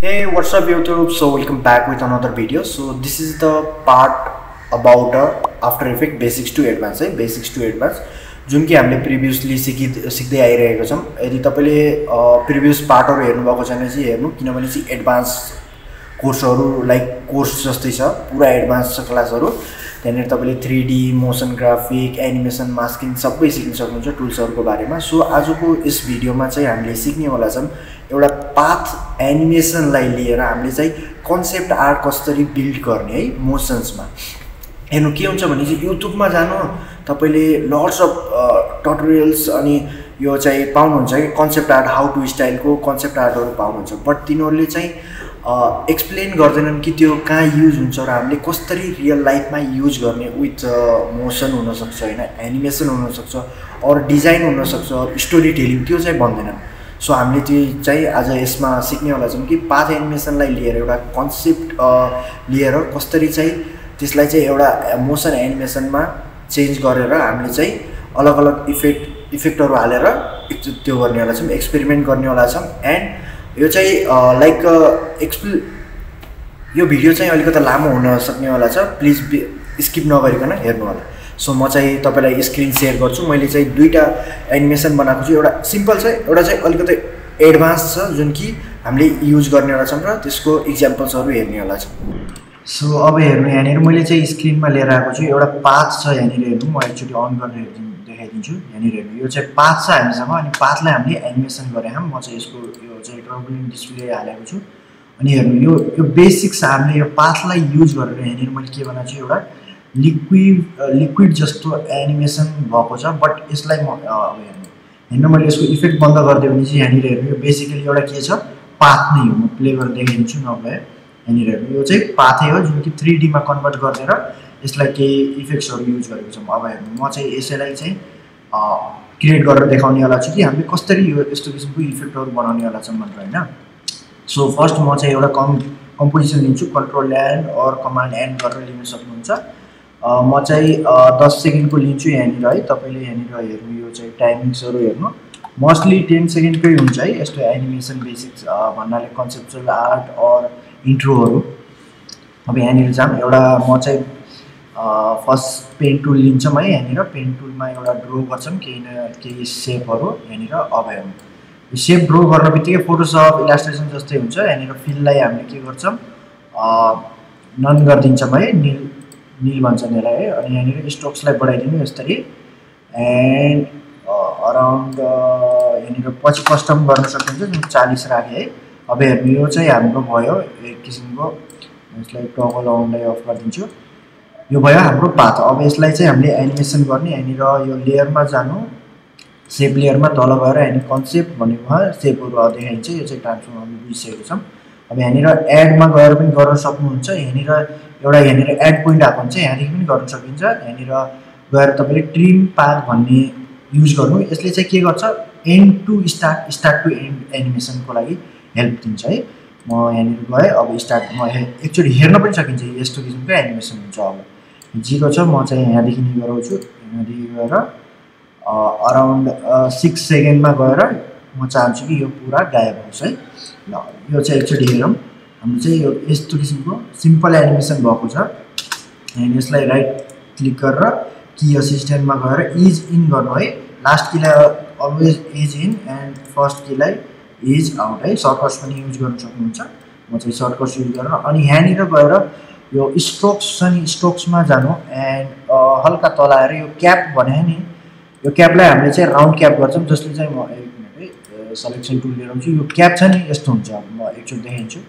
Hey, what's up YouTube? So welcome back with another video. So this is the part about After Effects basics to advanced है, basics to advanced जुन कि हमने previously सिक्दै आइरहेको छम. यदि तपाईले previous part हरु हेर्नु भएको छैन चाहिँ हेर्नु, किनभने चाहिँ advanced कोर्सहरु like कोर्स जस्तै छ, पुरा advanced क्लासहरु. त्यनेर तपाईले 3D, motion graphic, animation, masking सबै सिक्न सक्नुहुन्छ टुल्स हरुको बारेमा. सो आजको यस भिडियोमा चाहिँ हामीले सिक्ने वाला छम एउटा पाथ एनिमेशन लाई लिएर हामीले चाहिँ कन्सेप्ट आर्ट कसरी बिल्ड गर्ने है मोशन्स मा. हेर्नु के हुन्छ भने चाहिँ YouTube मा जानु, तपाईले लट्स अफ ट्युटोरियल्स अनि यो चाहिँ पाउनुहुन्छ कि concept art how to style को कन्सेप्ट आर्टहरु पाउनुहुन्छ, बट तिनीहरुले चाहिँ एक्सप्लेन गर्दैनन् कि त्यो कहाँ युज हुन्छ र हामीले कसरी रियल लाइफ मा युज गर्ने. विथ मोशन हुन सक्छ, हैन, एनिमेशन हुन सक्छ, अर डिजाइन हुन सक्छ, स्टोरी टेलिङ, त्यो चाहिँ भन्दैनन्. सो हामीले चाहिँ आज यसमा सिक्ने वाला छौं कि पाथ एनिमेशन लाई लिएर एउटा कन्सेप्ट लिएर कसरी चाहिँ त्यसलाई चाहिँ एउटा मोशन एनिमेशन मा चेन्ज गरेर हामीले चाहिँ अलग-अलग इफेक्टहरु हालेर त्यो गर्ने वाला छौं, एक्सपेरिमेन्ट गर्ने वाला छौं. एन्ड यो चाहिँ लाइक यो भिडियो चाहिँ अलिकति लामो हुन सक्ने वाला छ, प्लिज स्किप नगरिकन हेर्नु होला. सो म चाहिँ तपाईलाई स्क्रिन शेयर गर्छु. मैले चाहिँ दुईटा एनिमेशन बनाएको छु, एउटा सिम्पल छ, एउटा चाहिँ अलिकति एडभान्स छ जुन कि हामीले युज गर्ने वाला छम र त्यसको एक्जम्पल्सहरु हेर्ने वाला छम. सो अब हेर्नु, यहाँ हेर्नु, मैले चाहिँ स्क्रिनमा लिएर आएको छु एउटा पाथ छ. यहाँ हेर्नु, म एकचोटी अन गरेर देखाइदिन्छु. यहाँ हेर्नु, यो चाहिँ पाथ छ हामीसँग, अनि पाथलाई हामीले एनिमेशन गरे हम. म चाहिँ यसको यो चाहिँ ट्रायंगुलर डिस्प्ले हालेको छु. अनि हेर्नु, यो बेसिक्स हामीले यो पाथलाई युज गरेर यहाँ मैले के बनाएको छु, एउटा लिक्विड जस्तो एनिमेशन भएको छ. बट यसलाई म हेर्नु, मैले यसको इफेक्ट बन्द गर्दिए भने चाहिँ यहाँ हेर्नु, यो बेसिकली एउटा के छ, पाथ नै हो. म प्ले गरेर देखाइदिन्छु नभए यहाँ हेर्नु, यो चाहिँ पाथै हो जुन कि 3D मा कन्भर्ट गरेर यसलाई केही इफेक्ट्सहरु युज गरेको छम. अब हेर्नु, म चाहिँ यसैलाई चाहिँ क्रिएट गरेर देखाउने वाला छु कि हामीले कसरी यो यस्तो किसिमको इफेक्टहरु बनाउने वाला छम भनेर, हैन. सो फर्स्ट म चाहिँ एउटा कम्पोजिसन लिन्छु, control and or command and गरेर लिन सक्नुहुन्छ. म चाहिँ 10 सेकेन्डको लिन्छु. यहाँ है तपाईले यहाँ हेर्नु, यो चाहिँ टाइमिङ्सहरु हेर्नु, मोस्टली 10 सेकेन्डकै हुन्छ है यस्तो एनिमेशन बेसिक्स भन्नाले कन्सेप्चुअल आर्ट और इन्ट्रोहरु. अब यहाँ जाम, एउटा म चाहिँ फर्स्ट पेन टुल लिन्छम है. यहाँ पेन टुलमा एउटा ड्रा गर्छम केही न केही शेपहरु. यहाँ अब हेर्नु, यो शेप ड्रा गर्नबित्तिकै फोटोशप इलास्ट्रेसन जस्तै हुन्छ. यहाँ फिललाई हामीले के गर्छम, नन गर्दिन्छम है, नील भन्छन् यसलाई है. अनि यहाँ स्ट्रोक्सलाई बढाइदिनु यसरी. एन्ड अराउन्ड यहाँ पछि कस्टम गर्न सक्नुहुन्छ, जुन 40 राखे है. अब हेर्नु, यो चाहिँ हाम्रो भयो एक किसिमको, यसलाई टगल अनलाई अफ गरिदिन्छु. यो भयो हाम्रो पाथ. अब यसलाई चाहिँ हामीले एनिमेसन गर्ने. यहाँ यो लेयरमा जानु, शेप लेयरमा तल गएर यहाँ कन्सेप्ट भनेकोमा शेपहरु देखाइन्छ. यो चाहिँ ट्रान्सफर्म हामी बुझिसकेको छौं. अब यहाँ एडमा गएर पनि गर्न सक्नुहुन्छ. यहाँ एउटा यहाँ एड पोइन्ट आएको हुन्छ, यहाँदेखि पनि गर्न सकिन्छ. यहाँ गएर तपाईले ट्रिम पाथ भन्ने युज गर्नु, यसले चाहिँ के गर्छ, end to start, start to end एनिमेसनको लागि हेल्प दिन्छ है. म यहाँ गएँ. अब स्टार्ट म एक्चुअली हेर्न पनि सकिन्छ, यस्तो किसिमको एनिमेसन हुन्छ. अब जिरो छ, म चाहिँ यहाँदेखि गराउँछु. यहाँदेखि गएर अराउन्ड 6 सेकेन्डमा गएर म चाहन्छु कि यो पुरा गायब होस् है. ल, यो चाहिँ एकचोटी हेरौँ. हाम्रो चाहिँ यो यस्तो किसिमको सिम्पल एनिमेसन भएको छ. अनि यसलाई राइट क्लिक गरेर की असिस्टेन्टमा गएर इज इन गर्नु है. लास्ट कीलाई always is in and first कीलाई इज आउट है. सर्टकट्स पनि युज गर्न सक्नुहुन्छ. म चाहिँ सर्टकट्स युज गरेर अनि यहाँनिर गएर यो स्ट्रोक्स छ नि, स्ट्रोक्समा जानु. एन्ड हल्का तल आएर यो क्याप भने नि, यो क्यापलाई हामीले चाहिँ राउन्ड क्याप गर्छौँ, जसले चाहिँ म एक मिनट सेलेक्सन टुल लिएर आउँछु. यो क्याप छ नि यस्तो हुन्छ. अब म एकचोटि देखाइदिन्छु.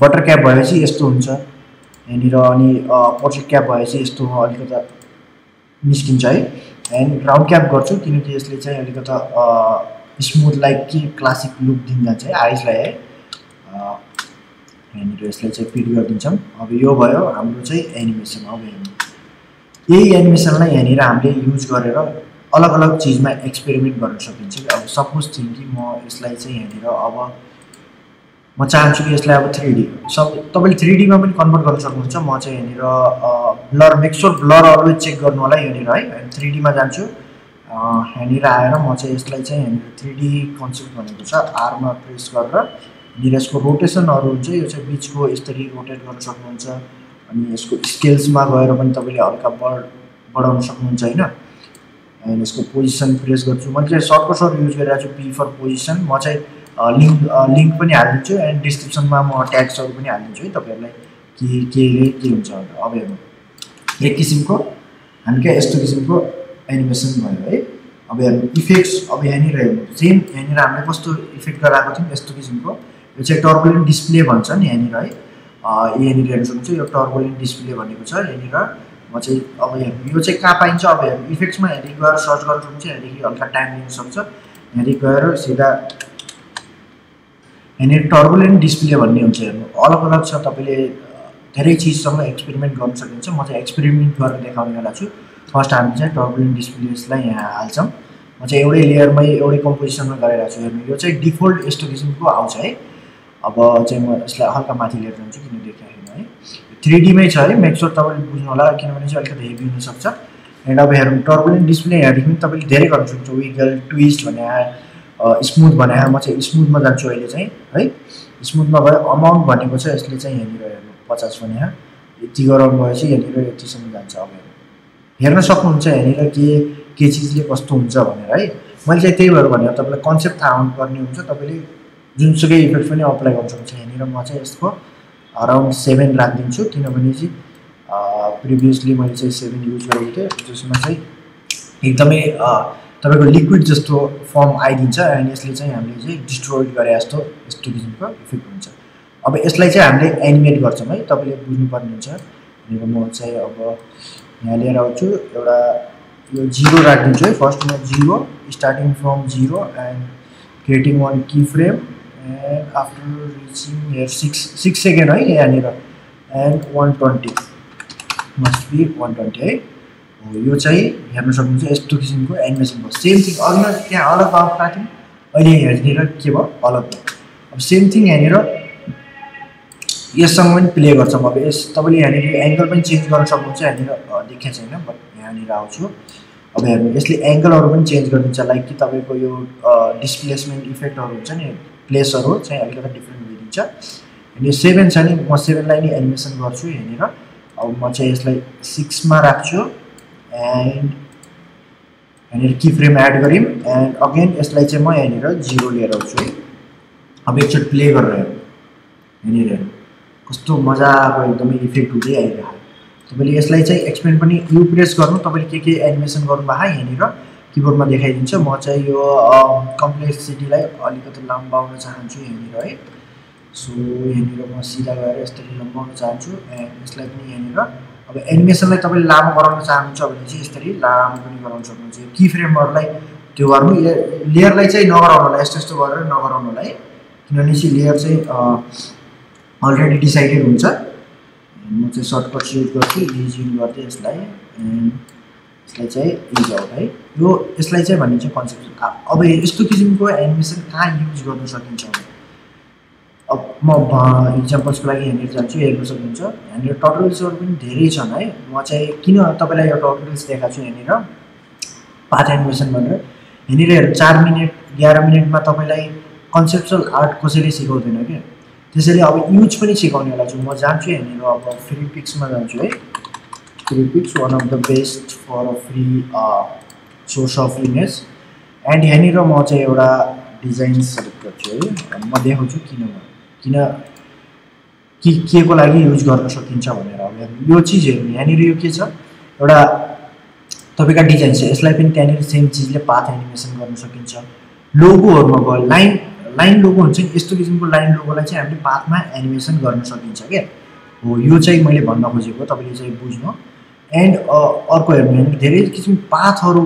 बटर क्याप भएपछि यस्तो हुन्छ यहाँ, अनि पोर्ट्रेट क्याप भएपछि यस्तो अलिकता निस्किन्छ है. एन्ड राउन्ड क्याप गर्छु किनकि यसले चाहिँ अलिकता स्मुथ लाइक कि क्लासिक लुक दिन जान्छ है आइजलाई है. यहाँनिर यसलाई चाहिँ फिट गरिदिन्छौँ. अब यो भयो हाम्रो चाहिँ एनिमेसन. अब हेर्नु, यही एनिमेसनलाई यहाँनिर हामीले युज गरेर अलग अलग चिजमा एक्सपेरिमेन्ट गर्न सकिन्छ. अब सपोज थिङ कि म यसलाई चाहिँ यहाँनिर अब म चाहन्छु कि यसलाई अब 3D सब तपाईले 3D मा पनि कन्भर्ट गर्न सक्नुहुन्छ. म चाहिँ यहाँनिर blur, make sure blur always check गर्नु होला यहाँनिर है. अनि 3D मा जान्छु. यहाँनिर आएर म चाहिँ यसलाई चाहिँ यहाँनिर 3D कन्सेप्ट भनेको छ, आर मा प्रेस गरेर यसको रोटेशन अरु हुन्छ यो चाहिँ बीचको यसरी रोटेट गर्न सक्नुहुन्छ अनि यसको स्केल्समा गएर पनि तपाईले हल्का बढाउन सक्नुहुन्छ हैन अनि यसको पोजिसन प्रेस गर्छु म चाहिँ सर्टकट सर्ट युज गरिरहेको छु पी फर पोजिसन म चाहिँ लिंक पनि हाल्दिन्छु एन्ड डिस्क्रिप्सनमा म ट्याग्सहरु पनि हाल्दिन्छु है तपाईहरुलाई के हुन्छ अब हेर्नु एक किसिमको हामीले यस्तो किसिमको एनिमेसन भयो है अब हेर्नु इफेक्ट्स अब यहाँ नि रह्यो सेम यहाँ नि हामीले कस्तो इफेक्ट गराएको थियौ यस्तो किसिमको यो चाहिँ टर्बुलेन्ट डिस्प्ले भन्छ नि यहाँ नि है यहाँ नि हेर्न सक्नुहुन्छ यो टर्बुलेन्ट डिस्प्ले भनेको छ यहाँ नि म चाहिँ अब हेर्नु यो चाहिँ कहाँ पाइन्छ अब हेर्नु इफेक्ट्समा हेरि गएर सर्च गर्न सक्नुहुन्छ यहाँ देखि हल्का टाइम लिन सक्छ हेरि गएर सिधा यहाँ नि टर्बुलेन्ट डिस्प्ले भन्ने हुन्छ हेर्नु अलग-अलग छ तपाईले धेरै चीजसँग एक्सपेरिमेन्ट गर्न सक्नुहुन्छ म चाहिँ एक्सपेरिमेन्ट गरेर देखाउनेवाला छु फर्स्ट हामी चाहिँ टर्बुलेन्ट डिस्प्लेसलाई यहाँ हाल्छौं म चाहिँ एउटै लेयरमै एउटै कम्पोजिसनमा गरेर छु हेर्नु यो चाहिँ डिफोल्ट यस्तो किसिमको आउँछ है अब चाहिँ म यसलाई हल्का माथि लिएर जान्छु किन देखाइएन है 3D मै छ है मेक स्योर तपाईले बुझ्नु होला किनभने चाहिँ अलिकति हेभी हुन सक्छ एन्ड अब हेर्नु टर्बुलेन्ट डिस्प्ले यहाँ देखिन तपाईले धेरै गर्न सक्नुहुन्छ विगल ट्विस्ट भन्या स्मूथ भन्या म चाहिँ स्मूथमा जान्छु अहिले चाहिँ है स्मूथमा गए अमाउन्ट भनेको छ यसले चाहिँ यहाँ हेर्नु 50 भन्या यति गराउन भएपछि यहाँ यतिसम्म जान्छ अब हेर्न सक्नुहुन्छ यहाँ के चीजले कस्तो हुन्छ भनेर है मैले चाहिँ त्यही भएर भने तपाईलाई कन्सेप्ट थाहा हुनुपर्ने हुन्छ तपाईले जुनसुकै इफेक्ट पनि अप्लाई गर्न सक्नुहुन्छ यहाँ म चाहिँ यसको अराउन्ड 7 राख्दिन्छु किनभने चाहिँ प्रिभियसली मैले चाहिँ 7 युज गरेको थिएँ जसमा चाहिँ एकदमै तपाईको लिक्विड जस्तो फर्म आइदिन्छ अनि यसले चाहिँ हामीले चाहिँ डिस्ट्रोइड गरे जस्तो यस्तो किसिमको इफेक्ट हुन्छ अब यसलाई चाहिँ हामीले एनिमेट गर्छौं है तपाईले बुझ्नु पर्नु हुन्छ भनेको म चाहिँ अब यहाँ लिएर आउँछु एउटा यो 0 राख्दिन्छु है फर्स्टमा 0 starting from 0 and creating one key frame and after reaching here 6 second है यहाँ लिएर एन्ड 120 मस्ट बी 120 है यो चाहिँ हेर्न सक्नुहुन्छ यस्तो किसिमको एनिमेसन भयो सेम थिङ अघि त्यहाँ अलग आउटका थियौ अहिले हेर्दिएर के भयो अलग भयो अब सेम थिङ यहाँ लिएर यससँग पनि प्ले गर्छौं अब यस तपाईले यहाँ नि एंगल पनि चेन्ज गर्न सक्नुहुन्छ यहाँ नि देखिया छैन बट यहाँ नि आउँछु अब हेर्नु यसले एंगलहरु पनि चेन्ज गरिन्छ लाइक कि तपाईको यो डिस्प्लेसमेन्ट इफेक्टहरु हुन्छ नि प्लेसहरु चाहिँ अलिकति डिफरेन्ट भइदिन्छ अनि 7 छ नि म 7 लाई नि एनिमेसन गर्छु यहाँ नि अब म चाहिँ यसलाई 6 मा राख्छु एन्ड यहाँ नि की फ्रेम एड गरौँ एन्ड अगेन यसलाई चाहिँ म यहाँ नि 0 लिएर आउँछु है अब एकचोट प्ले गरेर यहाँ नि कस्तो मजाको एकदमै इफेक्ट हुँदै आइरहेको छ तपाईले यसलाई चाहिँ एक्सपेरिमेन्ट पनि यु प्रेस गर्नु तपाईले के एनिमेसन गर्नु भा यहाँ नि कीबोर्डमा देखाइदिन्छ म चाहिँ यो कम्प्लेक्सिटीलाई अलिकति लम्बाउन चाहन्छु यहाँ नि है सो यहाँ नि म सिधा गएर यसरी लम्बाउन चाहन्छु एन्ड यसलाई पनि यहाँ नि अब एनिमेसनलाई तपाईले लामो गराउन चाहनुहुन्छ भने चाहिँ यसरी लामो पनि गराउन सक्नुहुन्छ की फ्रेमहरुलाई त्यो गर्नु लेयरलाई चाहिँ नगराउनु होला यस्तो यस्तो गरेर नगराउनु होला है किनभने चाहिँ लेयर चाहिँ अलरेडी डिसाइडेड हुन्छ म चाहिँ सर्टकट युज गर्छु इज इन गर्दै यसलाई एन्ड यसलाई चाहिँ इज आउट है यो यसलाई चाहिँ भन्ने चाहिँ कन्सेप्ट छ अब यस्तो किसिमको एनिमेसन कहाँ युज गर्न सकिन्छ अब म एक्जाम्पल्स को लागि हेर्न जान्छु हेर्न सक्नुहुन्छ यहाँ ट्युटोरियल्सहरु पनि धेरै छन् है म चाहिँ किन तपाईलाई यो ट्युटोरियल्स देखाएको छु यहाँ पाथ एनिमेसन भनेर यहाँ 4 मिनेट 11 मिनेटमा तपाईलाई कन्सेप्चुअल आर्ट कसैले सिकाउँदैन के त्यसैले अब युज पनि सिकाउनेवाला छु म जान्छु यहाँ नि अब फ्रीपिक्स मा जान्छु है Freepik one of the best for a free source of image and यहाँ नि म चाहिँ एउटा डिजाइन सेलेक्ट गर्छु है म देखाउँछु किन को लागि युज गर्न सकिन्छ भनेर अब यो चीज हेर्नु यहाँ नि यो के छ एउटा तपाईका डिजाइन छ यसलाई पनि त्यहाँनिर सेम चीजले पाथ एनिमेसन गर्न सकिन्छ लोगोहरुमा भयो लाइन लोगो हुन्छ नि यस्तो किसिमको लाइन लोगोलाई चाहिँ हामीले पाथमा एनिमेसन गर्न सकिन्छ के हो यो चाहिँ मैले भन्न खोजेको तपाईले चाहिँ बुझ्नु एन्ड अर्को हेर्नु धेरै किसिमको पाथहरु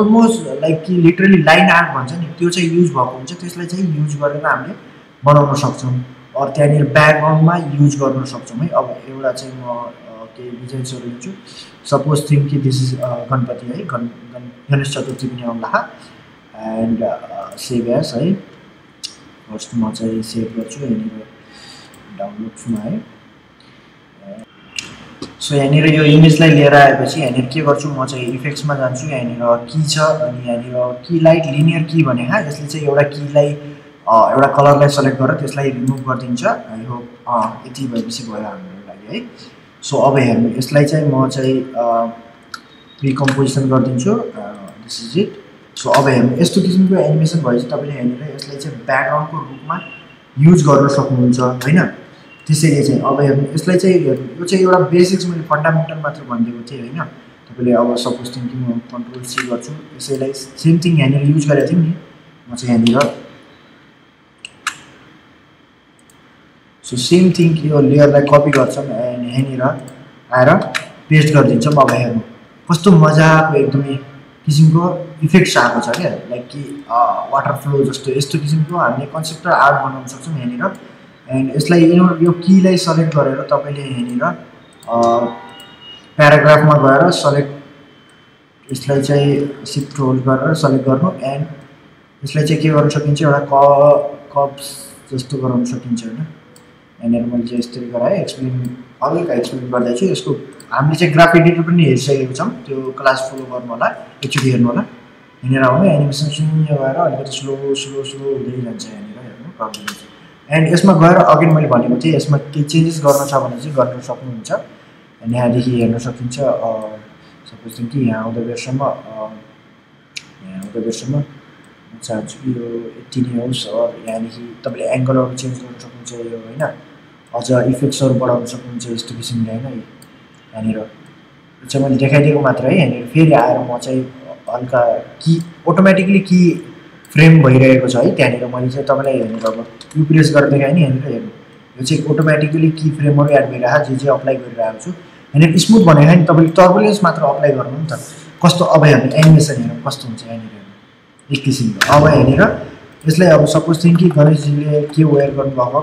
अलमोस्ट लाइक कि लिटरली लाइन आर्ट भन्छ नि त्यो चाहिँ युज भएको हुन्छ त्यसलाई चाहिँ युज गरेर हामीले बनाउन सक्छौं अर त्यहाँनिर ब्याकग्राउन्डमा युज गर्न सक्छौं है अब एउटा चाहिँ म केही डिजाइन्सहरु लिन्छु सपोज थिंक कि दिस इज गणपति है गणेश चतुर्थी पनि आउला एन्ड सेभ एज है फर्स्ट म चाहिँ सेभ गर्छु यहाँ डाउनलोड्समा है सो यहाँ यो इमेजलाई लिएर आएपछि यहाँ के गर्छु म चाहिँ इफेक्ट्समा जान्छु यहाँ की छ अनि यहाँ की लाइट लिनियर की भने यसले चाहिँ एउटा कीलाई एउटा कलरलाई सिलेक्ट गरेर त्यसलाई रिमुभ गर्दिन्छ आई होप यति भएपछि भयो हाम्रो लागि है सो अब हेर्नु यसलाई चाहिँ म चाहिँ रिकम्पोजिसन गर्दिन्छु दिस इज इट सो अब हेर्नु यस्तो किसिमको एनिमेसन भएपछि तपाईले हेर्नुले यसलाई चाहिँ ब्याकग्राउन्डको रूपमा युज गर्न सक्नुहुन्छ हैन त्यसैले चाहिँ अब हेर्नु यसलाई चाहिँ हेर्नु यो चाहिँ एउटा बेसिक्स मैले फन्डामेन्टल मात्र भन्दिएको थिएँ हैन तपाईले अब सपोज थिंकिङ म कन्ट्रोल सी गर्छु यसैलाई सेम थिङ यहाँ युज गरेको थिएँ नि म चाहिँ यहाँ So same thing your layer like copy garcham and here aera paste gardinchan aba hernu kasto maja ko ekdamai kisimko effects aako cha ke like ki water flow jasto yesto kisimko hamile concept ra art banauna sakcham here and eslai yo key lai select garera tapaile here paragraph ma gaera select eslai chai shift hold garera select garnu and eslai chai ke garna sakincha euta cups jasto garna sakincha हैन And then we just explain all the explain about that. So, I'm just a graphic editor, but in to class follow or not, it's here. No, in around animation, you are slow. And yes, my girl again, my body, yes, my changes government of got to shop ninja. And had here no shop ninja or supposing to have the Veshama Charge you 18 years or any angle of change अझ इफेक्ट्सहरु बढाउन सक्नुहुन्छ यस्तो किसिमले हैन अनि र चाहिँ मैले देखाइदिएको मात्र है अनि फेरि आएर म चाहिँ हल्का की अटोमेटिकली की फ्रेम भइरहेको छ है त्यहाँनेर मैले चाहिँ तपाईलाई हेर्नु अब यु प्रेस गरेर देखाइ नि हैन हेर्नु यो चाहिँ अटोमेटिकली की फ्रेमहरु एड भइराछ जे जे अप्लाई गरिरहेको छु अनि स्मूथ भनेको हैन तपाईले टर्बुलेन्स मात्र अप्लाई गर्नु नि त कस्तो अब हेर्नु एनिमेसन हेर्नु कस्तो हुन्छ हैन एक किसिमको अब हेरेर यसलाई अब सपोज थिंक कि गणेशजीले के वेयर गर्नु भएको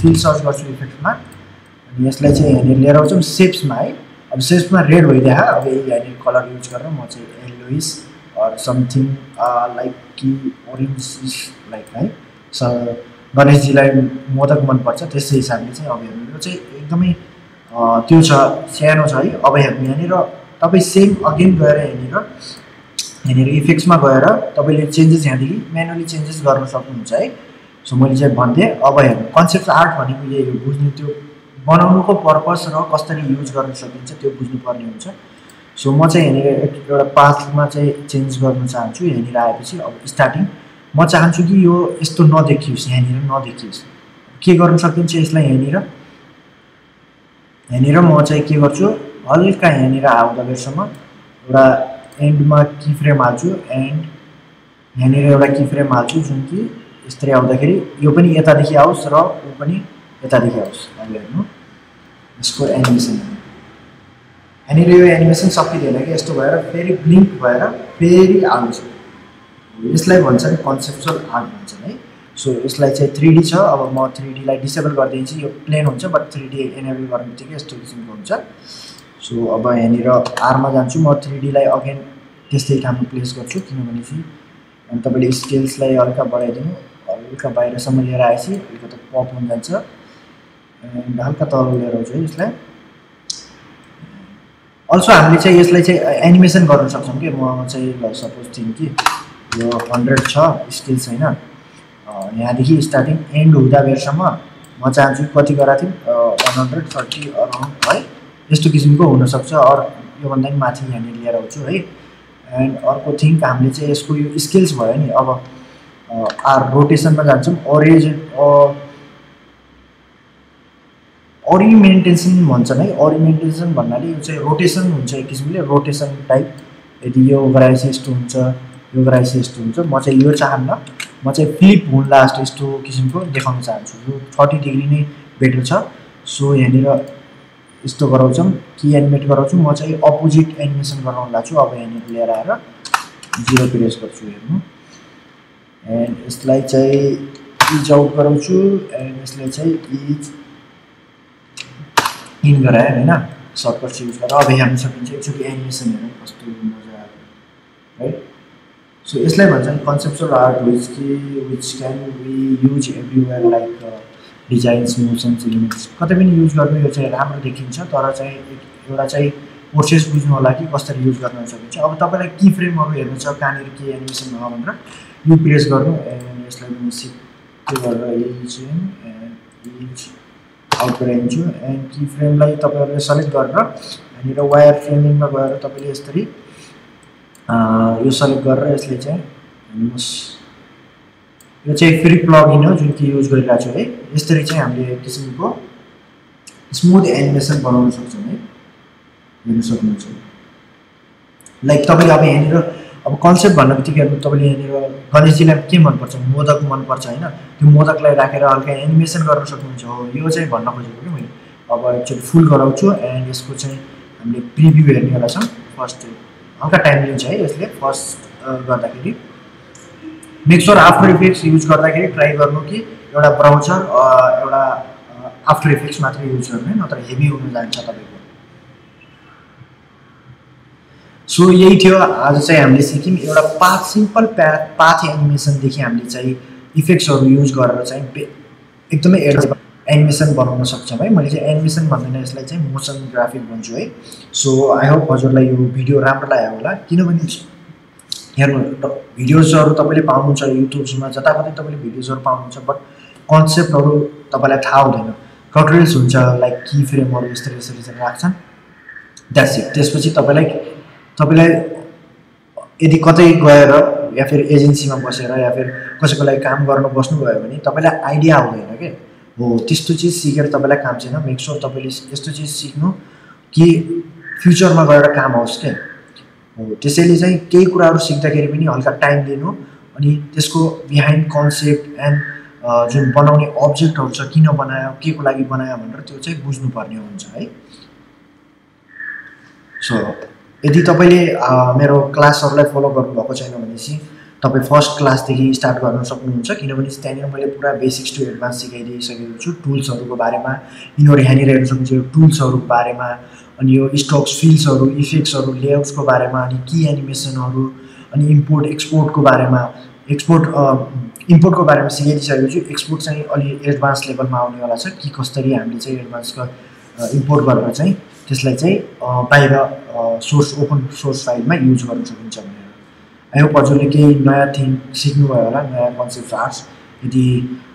फिल सर्च गर्छु इफेक्टमा अनि यसलाई चाहिँ यहाँ लिएर आउँछौं शेप्स मा है अब शेप्स मा रेड भइदिया अब यहाँ कलर युज गरेर म चाहिँ येलोइस अर समथिङ लाइक कि ऑरेन्ज लाइक है सो गणेशजीलाई मोदक मन पर्छ त्यसै हिसाबले चाहिँ अब हेर्नु यो चाहिँ एकदमै त्यो छ सानो छ है अब हेर्नु यहाँ र तपाई सेम अगेन गएर यहाँ अनि इफेक्ट्स मा गएर तपाईले चेन्जेस यहाँ देखि म्यानुअली चेन्जेस गर्न सक्नुहुन्छ है सो मैले चाहिँ भन्थे अब हेर्नु कन्सेप्ट आर्ट भनेको यो बुझ्नु त्यो बनाउनुको पर्पस र कसरी युज गर्न सकिन्छ त्यो बुझ्नु पर्ने हुन्छ सो म चाहिँ यहाँ एउटा पाथमा चाहिँ चेन्ज गर्न चाहन्छु यहाँ आएपछि अब स्टार्टिङ म चाहन्छु कि यो यस्तो नदेखियोस् यहाँ नदेखियोस् के गर्न सकिन्छ यसलाई यहाँ म चाहिँ के गर्छु हल्का यहाँ आउँदा बेरसम्म एउटा एन्ड मा की फ्रेम हाल्छु एन्ड यहाँ एउटा की फ्रेम हाल्छु जुन कि यसरी आउँदाखेरि यो पनि यता देखि आओस् र यो पनि यता देखि आओस् अहिले हेर्नु यसको एनिमेसन अनि यो एनिमेसन सकिदैन कि यस्तो भएर फेरि ब्लिंक भएर फेरि आउँछ यसलाई भन्छ नि कन्सेप्चुअल आर्ट भन्छ है सो यसलाई चाहिँ 3D छ अब म 3D लाई डिसेबल गर्दिन्छु यो प्लेन हुन्छ बट 3D एनेबल गर्नुबित्तिकै यस्तो किसिमको हुन्छ सो अब यहाँ आर मा जान्छु म 3D लाई अगेन त्यस्तै ठाउँमा प्लेस गर्छु किनभने चाहिँ अनि तपाईले स्केल्स लाई हल्का बढाइदिनु हल्का बाहिरसम्म लिएर आएपछि यो त पप हुन जान्छ अनि हल्का तल लिएर आउँछु यसलाई अलसो हामीले चाहिँ यसलाई चाहिँ एनिमेसन गर्न सक्छौं के म चाहिँ सपोज थिंक कि यो 100 छ स्केल्स हैन यहाँ देखि स्टार्टिङ एन्ड हुँदा बेरसम्म म चाहन्छु कति गराथि 130 अराउन्ड है यस्तो किसिमको हुन सक्छ अर यो भन्दा नि माथि यहाँ लिएर आउँछु है एन्ड अर्को थिंक हामीले चाहिँ यसको यो स्केल्स भयो नि अब आर रोटेशन मा जान्छौं ओरिएन्टेसन भन्छन् है ओरिएन्टेसन भन्नाले यो चाहिँ रोटेशन हुन्छ एक किसिमले रोटेशन टाइप यदि यो गराएपछि यस्तो हुन्छ यो गराएपछि यस्तो हुन्छ म चाहिँ यो चाहन्न म चाहिँ फ्लिप हुन्ला यस्तो किसिमको देखाउन चाहन्छु यो 30 डिग्री नै बेटर छ सो यहाँ यस्तो गराउँछम कि एनिमेट गराउँछु म चाहिँ अपोजिट एनिमेसन गराउन लाग्छु अब यहाँ लिएर आएर 0 प्रेस गर्छु हेर्नु एन्ड यसलाई चाहिँ इज आउट गराउँछु एन्ड यसलाई चाहिँ इज इन गराए हैन सर्टकट युज गरेर अब हेर्न सकिन्छ एकचोटी एनिमेसन हेर्नु कस्तो मजा आयो राइट सो यसलाई भन्छन् conceptual art which can be use everywhere like designs motions elements कतै पनि युज गर्नु यो चाहिँ राम्रो देखिन्छ तर चाहिँ एउटा चाहिँ प्रोसेस बुझ्नु होला कि कसरी युज गर्न सकिन्छ अब तपाईलाई की फ्रेमहरु हेर्नु छ कहाँनेर के एनिमेसन हो भनेर यु प्रेस गर्नु एन्ड यसलाई पनि सिप त्योबाट अहिले चाहिँ आउटपुट आउँछ एन्ड की फ्रेमलाई तपाईहरुले सिलेक्ट गरेर अनि र वायर फ्रेमिङमा गएर तपाईले यसरी यो सिलेक्ट गरेर यसले चाहिँ हेर्नुस् यो चाहिँ फ्री प्लगइन हो जुन कि युज गरिरहेको छु है यसरी चाहिँ हामीले किसिमको स्मूथ एनिमेसन बनाउन सक्छौं है हेर्न सक्नुहुन्छ लाइक तपाईले अब हेरेर अब कन्सेप्ट भन्ने बित्तिकै तपाईले हेरेर गणेशजीलाई के मन पर्छ मोदक मन पर्छ हैन त्यो मोदकलाई राखेर हल्का एनिमेसन गर्न सक्नुहुन्छ हो यो चाहिँ भन्न खोजेको के मैले अब एक्चुअली फुल गराउँछु एन्ड यसको चाहिँ हामीले प्रिभ्यू हेर्ने होला छ फर्स्ट हल्का टाइम लिन्छ है यसले फर्स्ट गर्दाखेरि make sure after effects use गर्दाखेरि ट्राई गर्नु कि एउटा ब्राउजर एउटा आफ्टर इफेक्ट्स मात्र युज गर्ने नत्र हेभी हुन जान्छ तपाईको सो यही थियो आज चाहिँ हामीले सिक्यौं एउटा पाथ सिम्पल पाथ एनिमेसन देखि हामीले चाहिँ इफेक्ट्सहरु युज गरेर चाहिँ एकदमै एनिमेसन बनाउन सक्छौं है मैले चाहिँ एनिमेसन भन्दैन यसलाई चाहिँ मोशन ग्राफिक भन्छु है सो आई होप हजुरलाई यो भिडियो राम्रो लाग्यो होला किनभने हेर्नु भिडियोजहरु तपाईले पाउनुहुन्छ युट्युबमा जताभातै तपाईले भिडियोजहरु पाउनुहुन्छ बट कन्सेप्टहरु तपाईलाई थाहा हुँदैन ट्युटोरियल्स हुन्छ लाइक की फ्रेमहरु यस्तै यस्तै राख्छन् द्याट्स इट त्यसपछि तपाईलाई यदि कतै गएर या फिर एजेन्सीमा बसेर या फिर कसैको लागि काम गर्न बस्नु भयो भने तपाईलाई आइडिया आउँदैन के हो त्यस्तो चीज सिकेर तपाईलाई काम छैन मेक श्योर तपाईले यस्तो चीज सिक्नु कि फ्युचरमा गएर काम होस् के हो त्यसैले चाहिँ केही कुराहरु सिक्दाखेरि पनि हल्का टाइम दिनु अनि त्यसको बिहाइन्ड कन्सेप्ट एन्ड जुन बनाउने अब्जेक्टहरु छ किन बनायो केको लागि बनायो भनेर त्यो चाहिँ बुझ्नु पर्ने हुन्छ है सो यदि तपाईले मेरो क्लासहरुलाई फलो गर्नु भएको छैन भनेसी तपाई फर्स्ट क्लास देखि स्टार्ट गर्न सक्नुहुन्छ किनभने त्यहाँनिर मैले पुरा बेसिक्स टु एडभान्स सिकाइदिइसकेको छु टुल्सहरुको बारेमा यिनीहरु यहाँनिर हेर्न सक्नुहुन्छ यो टुल्सहरुको बारेमा अनि यो स्ट्रोक्स फिल्ड्सहरु इफेक्ट्सहरु लेआउट्सको बारेमा अनि की एनिमेसनहरु अनि इम्पोर्ट एक्सपोर्टको बारेमा इम्पोर्टको बारेमा सिकाइदिइसकेको छु एक्सपोर्ट चाहिँ अलि एडभान्स लेभलमा आउने होला छ कि कसरी हामीले चाहिँ एडभान्सको इम्पोर्ट गरेर चाहिँ त्यसलाई चाहिँ बाहिर सोर्स ओपन सोर्स फाइलमा युज गर्न सकिन्छ भनेर आइ होप हजुरले केही नयाँ थिङ सिक्नु भयो होला नयाँ कन्सेप्ट आर्ट्स यदि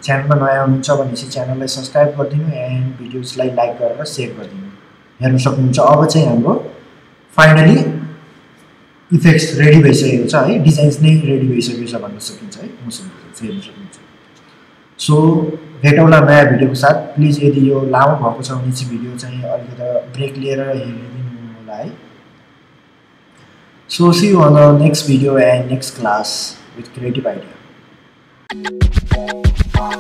च्यानलमा नयाँ हुनुहुन्छ भनेपछि च्यानललाई सब्स्क्राइब गरिदिनु एन्ड भिडियोजलाई लाइक गरेर सेयर गरिदिनु हेर्न सक्नुहुन्छ अब चाहिँ हाम्रो फाइनली इफेक्ट्स रेडी भइसकेको छ है डिजाइन्स नै रेडी भइसकेको छ भन्न सकिन्छ है मोसन ग्राफिक्स हेर्न सक्नुहुन्छ सो भेटौँला नयाँ भिडियोको साथ प्लिज यदि यो लामो भएको छ भने चाहिँ भिडियो चाहिँ अलिकति ब्रेक लिएर हेरिदिनु होला है So see you on the next video and next class with creative idea.